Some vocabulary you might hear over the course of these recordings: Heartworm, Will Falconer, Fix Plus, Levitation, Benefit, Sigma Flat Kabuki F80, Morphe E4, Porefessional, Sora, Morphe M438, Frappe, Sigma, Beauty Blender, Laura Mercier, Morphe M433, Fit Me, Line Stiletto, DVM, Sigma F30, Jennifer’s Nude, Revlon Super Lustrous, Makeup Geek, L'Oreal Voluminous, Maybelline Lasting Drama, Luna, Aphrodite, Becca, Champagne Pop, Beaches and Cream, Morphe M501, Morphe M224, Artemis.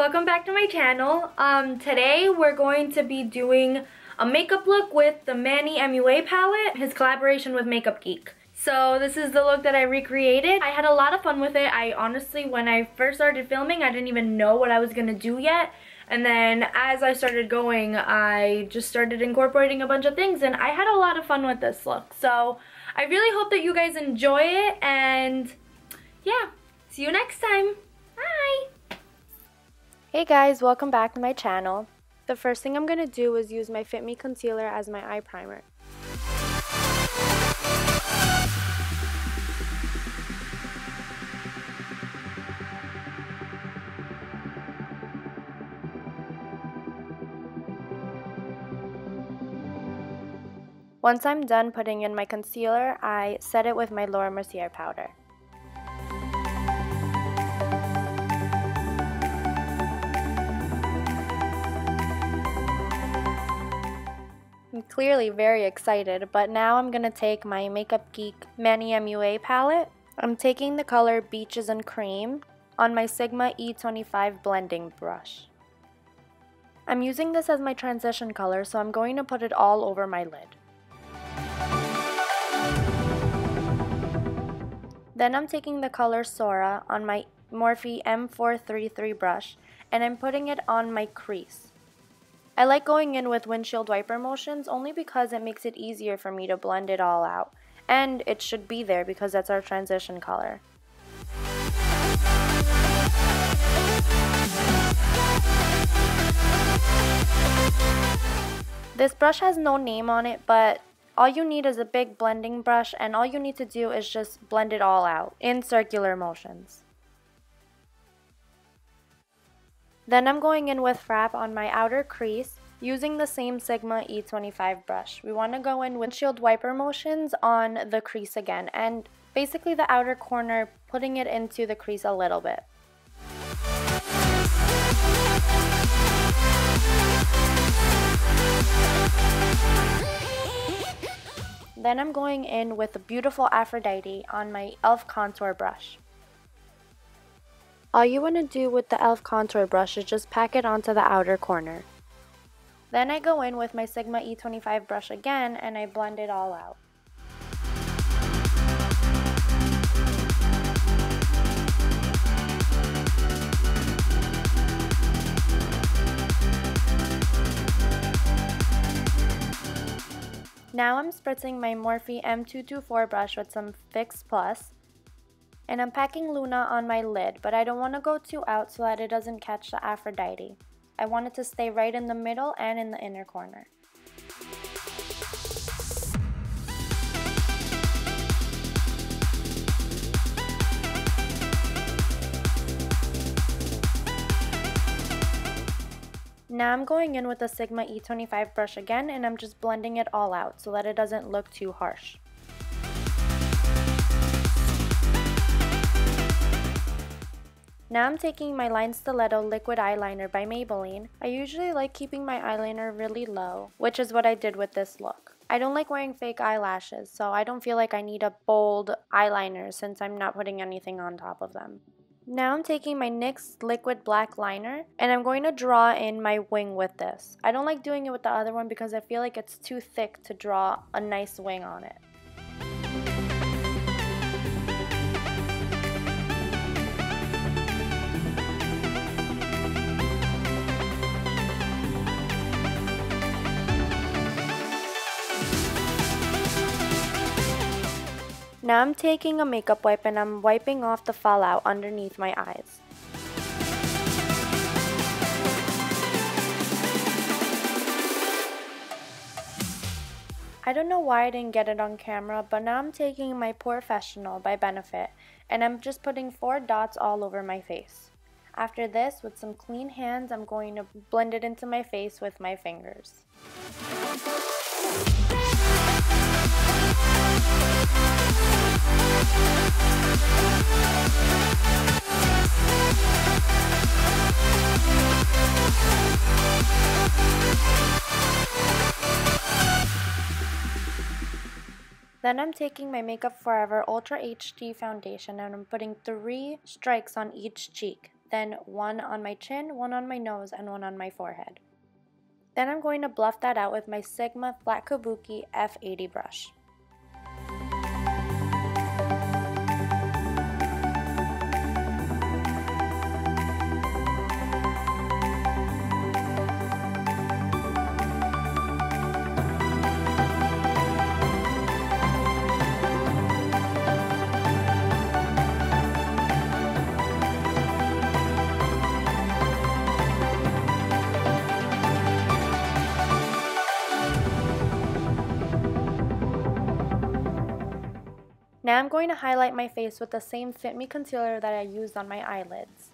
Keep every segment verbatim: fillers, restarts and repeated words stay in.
welcome back to my channel. Um, today we're going to be doing a makeup look with the Manny M U A palette, his collaboration with Makeup Geek. So this is the look that I recreated. I had a lot of fun with it. I honestly, when I first started filming, I didn't even know what I was gonna do yet. And then as I started going, I just started incorporating a bunch of things, and I had a lot of fun with this look. So I really hope that you guys enjoy it, and yeah, see you next time. Bye! Hey guys, welcome back to my channel. The first thing I'm gonna do is use my Fit Me concealer as my eye primer. Once I'm done putting in my concealer, I set it with my Laura Mercier powder. I'm clearly very excited, but now I'm going to take my Makeup Geek Manny M U A palette. I'm taking the color Beaches and Cream on my Sigma E twenty-five blending brush. I'm using this as my transition color, so I'm going to put it all over my lid. Then I'm taking the color Sora on my Morphe M four thirty-three brush, and I'm putting it on my crease. I like going in with windshield wiper motions only because it makes it easier for me to blend it all out. And it should be there because that's our transition color. This brush has no name on it, but all you need is a big blending brush, and all you need to do is just blend it all out in circular motions. Then I'm going in with Frappe on my outer crease using the same Sigma E twenty-five brush. We want to go in windshield wiper motions on the crease again, and basically the outer corner, putting it into the crease a little bit. Then I'm going in with the beautiful Aphrodite on my E L F contour brush. All you want to do with the E L F contour brush is just pack it onto the outer corner. Then I go in with my Sigma E twenty-five brush again, and I blend it all out. Now I'm spritzing my Morphe M two twenty-four brush with some Fix Plus, and I'm packing Luna on my lid, but I don't want to go too out so that it doesn't catch the Aphrodite. I want it to stay right in the middle and in the inner corner. Now I'm going in with the Sigma E twenty-five brush again, and I'm just blending it all out so that it doesn't look too harsh. Now I'm taking my Line Stiletto liquid eyeliner by Maybelline. I usually like keeping my eyeliner really low, which is what I did with this look. I don't like wearing fake eyelashes, so I don't feel like I need a bold eyeliner since I'm not putting anything on top of them. Now I'm taking my NYX liquid black liner, and I'm going to draw in my wing with this. I don't like doing it with the other one because I feel like it's too thick to draw a nice wing on it. Now I'm taking a makeup wipe, and I'm wiping off the fallout underneath my eyes. I don't know why I didn't get it on camera, but now I'm taking my Porefessional by Benefit, and I'm just putting four dots all over my face. After this, with some clean hands, I'm going to blend it into my face with my fingers. Then I'm taking my Makeup Forever Ultra H D foundation, and I'm putting three strikes on each cheek. then one on my chin, one on my nose, and one on my forehead. Then I'm going to bluff that out with my Sigma Flat Kabuki F eighty brush. Now I'm going to highlight my face with the same Fit Me concealer that I used on my eyelids.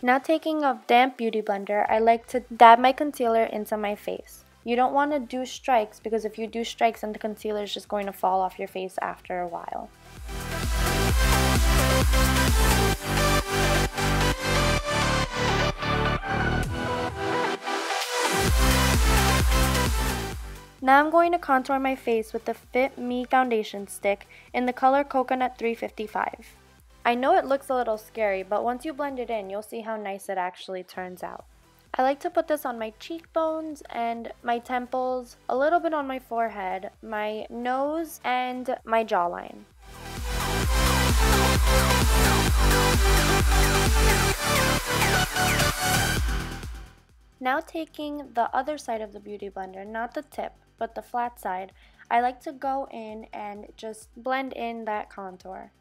Now taking a damp Beauty Blender, I like to dab my concealer into my face. You don't want to do strikes because if you do strikes then the concealer is just going to fall off your face after a while. Now I'm going to contour my face with the Fit Me foundation stick in the color Coconut three fifty-five. I know it looks a little scary, but once you blend it in, you'll see how nice it actually turns out. I like to put this on my cheekbones and my temples, a little bit on my forehead, my nose, and my jawline. Now taking the other side of the Beauty Blender, not the tip, but the flat side, I like to go in and just blend in that contour.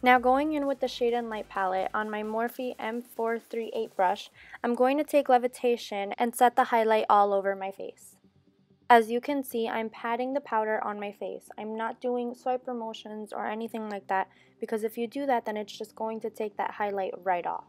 Now going in with the Shade and Light palette on my Morphe M four thirty-eight brush, I'm going to take Levitation and set the highlight all over my face. As you can see, I'm patting the powder on my face. I'm not doing swipe motions or anything like that because if you do that, then it's just going to take that highlight right off.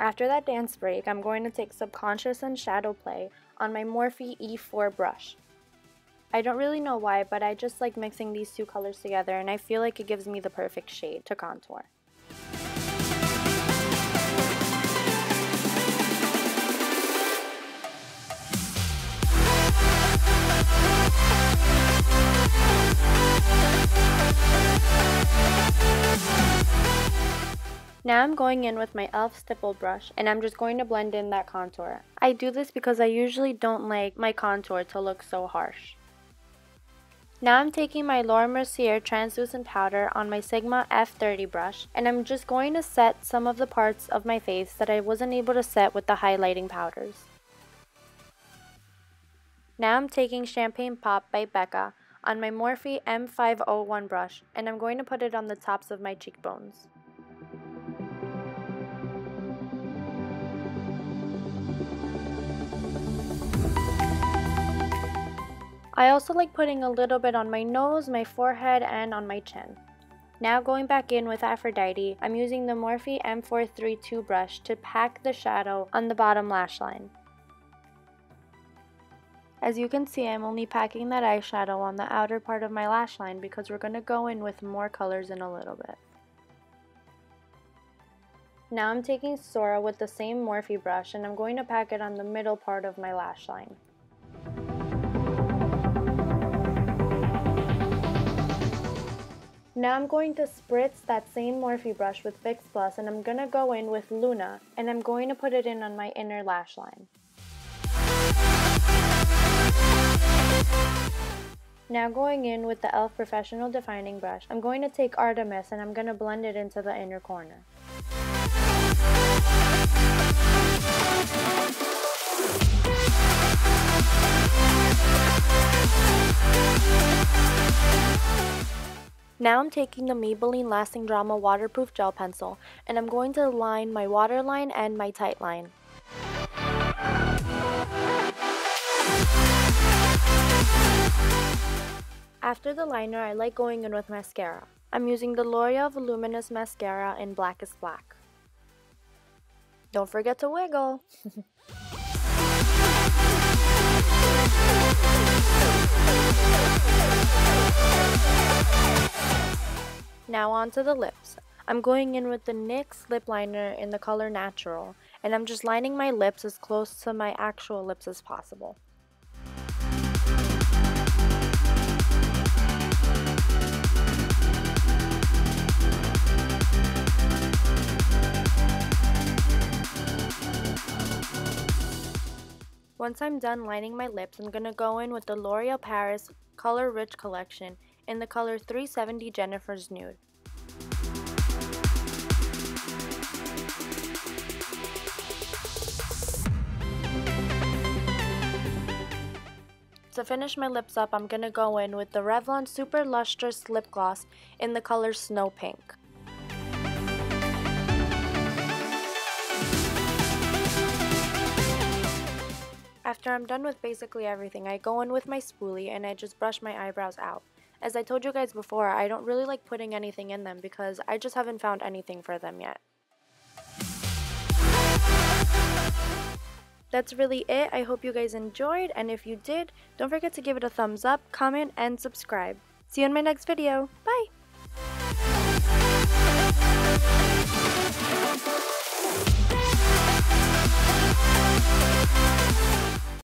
After that dance break, I'm going to take Subconscious and Shadowplay on my Morphe E four brush. I don't really know why, but I just like mixing these two colors together and I feel like it gives me the perfect shade to contour. Now I'm going in with my E L F stipple brush and I'm just going to blend in that contour. I do this because I usually don't like my contour to look so harsh. Now I'm taking my Laura Mercier translucent powder on my Sigma F thirty brush and I'm just going to set some of the parts of my face that I wasn't able to set with the highlighting powders. Now I'm taking Champagne Pop by Becca on my Morphe M five oh one brush and I'm going to put it on the tops of my cheekbones. I also like putting a little bit on my nose, my forehead, and on my chin. Now going back in with Aphrodite, I'm using the Morphe M four thirty-two brush to pack the shadow on the bottom lash line. As you can see, I'm only packing that eyeshadow on the outer part of my lash line because we're going to go in with more colors in a little bit. Now I'm taking Sora with the same Morphe brush and I'm going to pack it on the middle part of my lash line. Now I'm going to spritz that same Morphe brush with Fix Plus, and I'm going to go in with Luna, and I'm going to put it in on my inner lash line. Now going in with the E L F Professional Defining brush, I'm going to take Artemis and I'm going to blend it into the inner corner. Now I'm taking the Maybelline Lasting Drama Waterproof Gel Pencil and I'm going to line my waterline and my tightline. After the liner, I like going in with mascara. I'm using the L'Oreal Voluminous Mascara in Black is Black. Don't forget to wiggle! Now on to the lips. I'm going in with the N Y X lip liner in the color Natural, and I'm just lining my lips as close to my actual lips as possible. Once I'm done lining my lips, I'm going to go in with the L'Oreal Paris Color Rich Collection in the color three seventy Jennifer's Nude. To finish my lips up, I'm going to go in with the Revlon Super Lustrous Lip Gloss in the color Snow Pink. After I'm done with basically everything, I go in with my spoolie and I just brush my eyebrows out. As I told you guys before, I don't really like putting anything in them because I just haven't found anything for them yet. That's really it. I hope you guys enjoyed, and if you did, don't forget to give it a thumbs up, comment, and subscribe. See you in my next video. Bye!